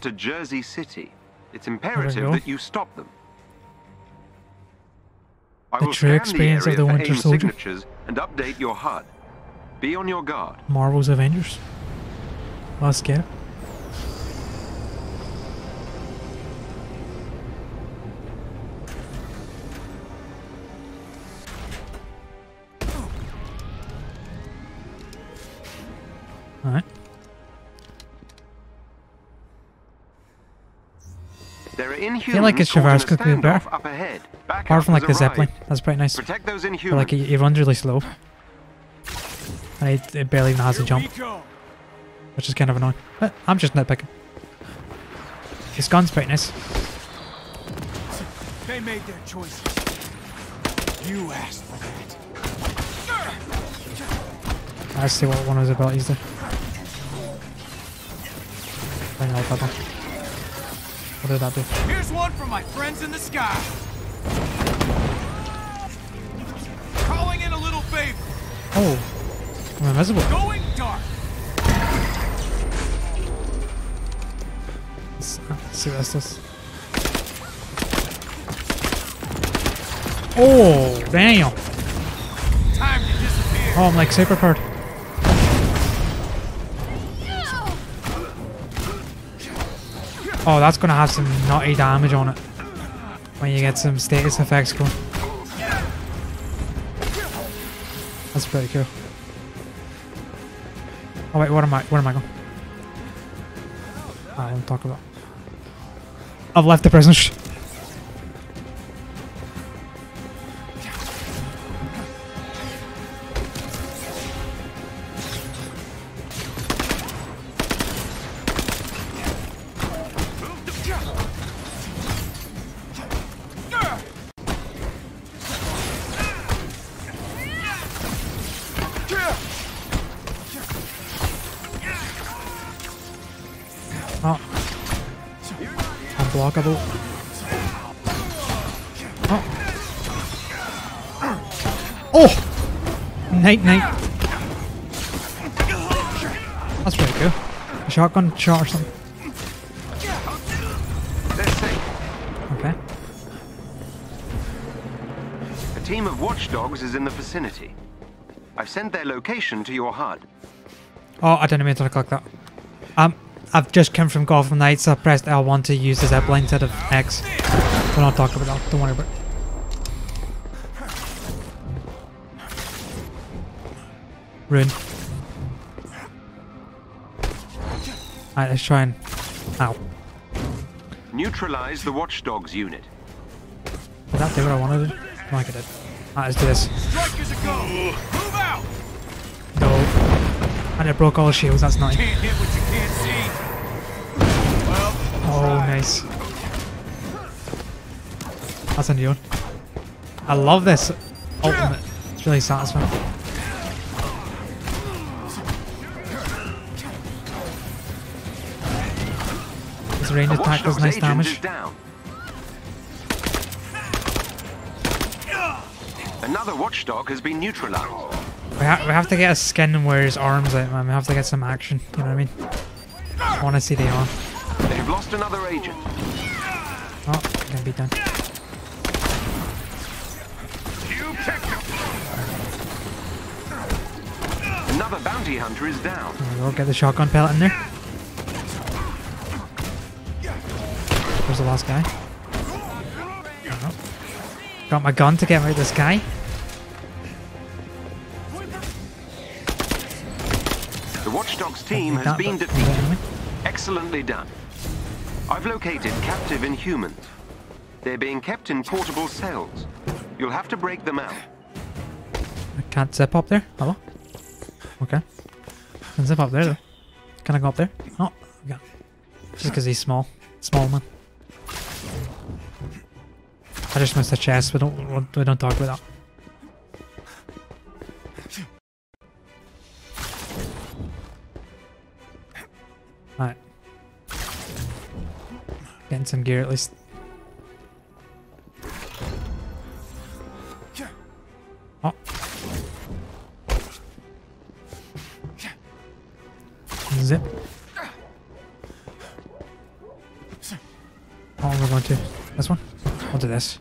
To Jersey City. It's imperative that you stop them. I will scan the area for AIM signatures and update your HUD. Be on your guard. Marvel's Avengers. Let's get it. Alright. There are Inhumans. I feel like it's Shavars could be better. Apart from like the Zeppelin. That's pretty nice. Protect those Inhumans. But like it runs really slow. And it barely even has a jump. Which is kind of annoying. But I'm just nitpicking. His gun's pretty nice. They made their choice. You asked for that. Let's see what one of his abilities do. I know that one. What did that do? Here's one from my friends in the sky. Calling in a little favor. Oh, I'm invisible. Going dark. Let's see what this does. Oh, damn! Time to disappear. Oh, I'm like super powered. Oh, that's gonna have some nutty damage on it when you get some status effects going. That's pretty cool. Oh wait, where am I going? I don't talk about. I've left the prisoners. Oh. Unblockable. Oh. Oh! Night night. That's pretty cool. A shotgun shot or something. Okay. A team of watchdogs is in the vicinity. I've sent their location to your HUD. Oh, I didn't mean to click that. I've just come from Gotham Knights, so I pressed L1 to use the zipline instead of X. We're not talking about that, don't worry about it. Rune. Alright, let's try and... Ow. Neutralize the watchdogs unit. Did that do what I wanted? No, I think it did. Alright, let's do this. Strikers are go. Move out. No. And it broke all the shields, that's nice. Can't hit what you can't see. Well, oh, nice. That's a new one. I love this ultimate. It's really satisfying. His range attack does nice damage. Another watchdog has been neutralized. We have to get a skin where his arms out, man. We have to get some action, you know what I mean? I want to see the arm. They've lost another agent. Oh, I'm gonna be done. Another bounty hunter is down. There we go, get the shotgun pellet in there. Where's the last guy? Oh. Got my gun to get rid of this guy. Watchdog's team has been defeated. Excellently done. I've located captive Inhumans. They're being kept in portable cells. You'll have to break them out. I can't zip up there. Hello? Okay. I can zip up there though. Can I go up there? No. Okay. Just because he's small. Small man. I just missed a chest. We don't talk about that. Alright. Getting some gear at least. Oh. Zip. Oh, we're going to this one? I'll do this.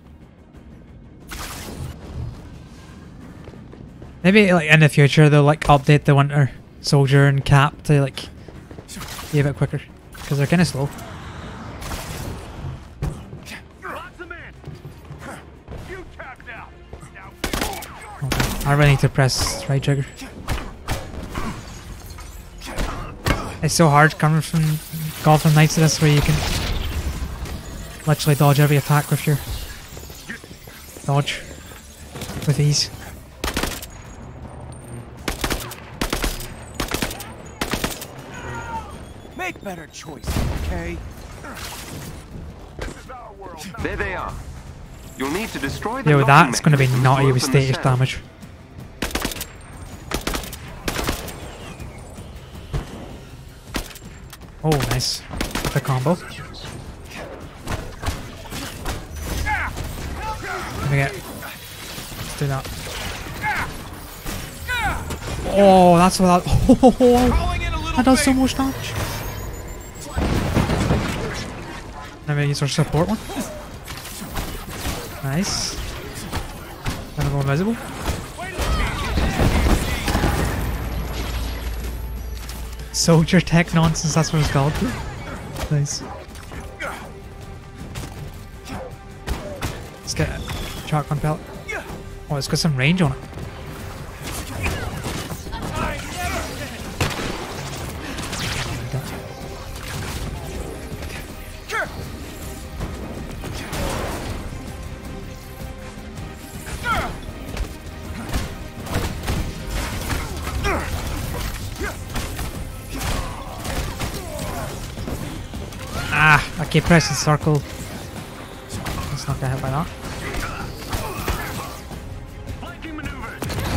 Maybe like in the future they'll like update the Winter Soldier and Cap to like be a bit quicker, because they're kind of slow. Oh, I really need to press right trigger. It's so hard coming from Gotham Knights to this, where you can literally dodge every attack with your dodge with ease. Make better choices, okay? This is our world. There they are. You'll need to destroy them. Yo, that's going to be naughty with status damage. Oh, nice. The combo. Let me get. Let's do that. Oh, that's what that. Oh, that does so much damage. Let me use our support one. Nice. Gonna go invisible. Soldier tech nonsense, that's what it's called. Nice. Let's get a shotgun pellet. Oh, it's got some range on it. Okay, press and circle. Let's not get hit by that.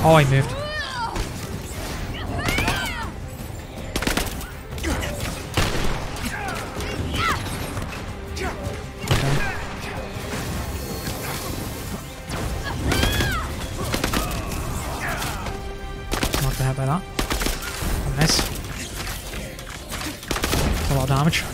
Oh, I moved. Okay. Not get hit by that. Nice. That's a lot of damage.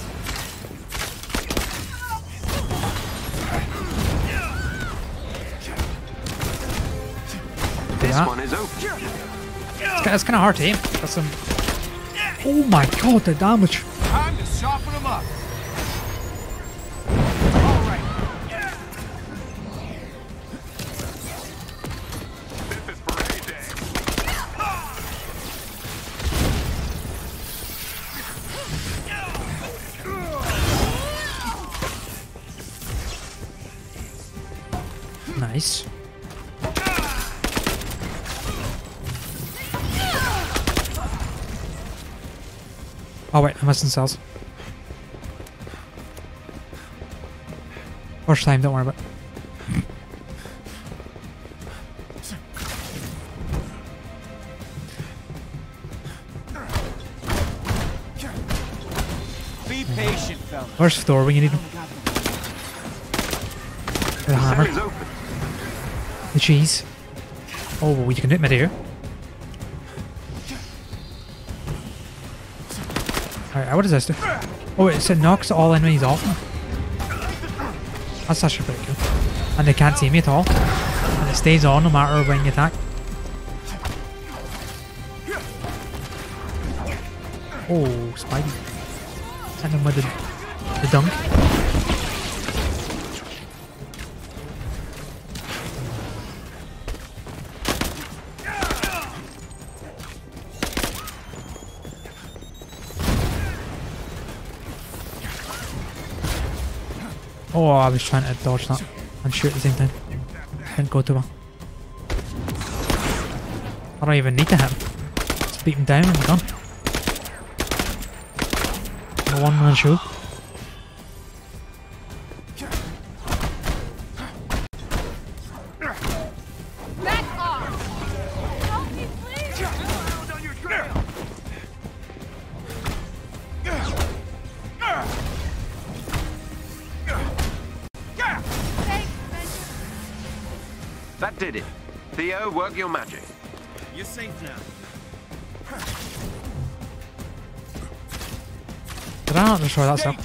It's kind of hard to aim. That's some. Oh my god, the damage! Time to soften them up. All right. Nice. Oh wait, I'm missing cells. First time, don't worry about it. Be patient, fella. Where's Thor when you need him? The hammer. The cheese. Oh, you can hit me there. Alright, what does this do? Oh wait, so it knocks all enemies off. That's actually pretty cool. And they can't see me at all. And it stays on no matter when you attack. Oh, Spidey. Send him with the dunk. Oh, I was trying to dodge that and shoot at the same time. Didn't go too well. I don't even need to hit him. Just beat him down and I'm done. A one-man show. That did it. Theo, work your magic. You're safe now. Did I not destroy that stuff?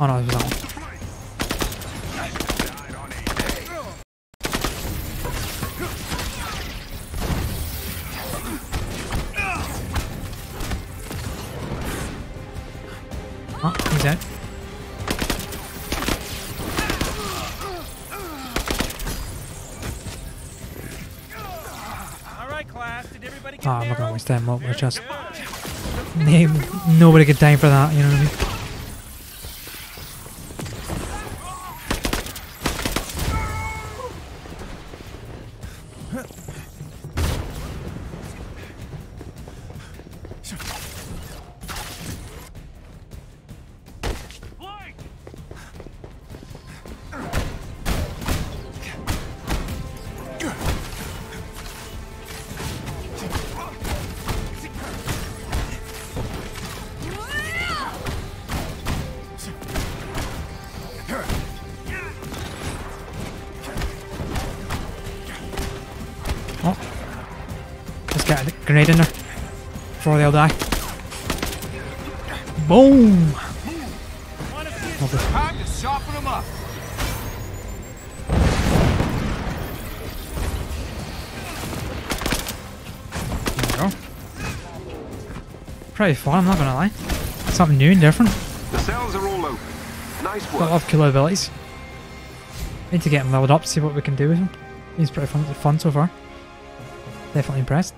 Oh no, it was that one. Oh, I'm not gonna waste that mob, just nobody could time for that, you know what I mean? Grenade in there before they all die. Boom! Time to soften them up. There we go. Pretty fun, I'm not gonna lie. Something new and different. The cells are all open. Nice work. Got a lot of killer abilities. Need to get him leveled up to see what we can do with him. He's pretty fun so far. Definitely impressed.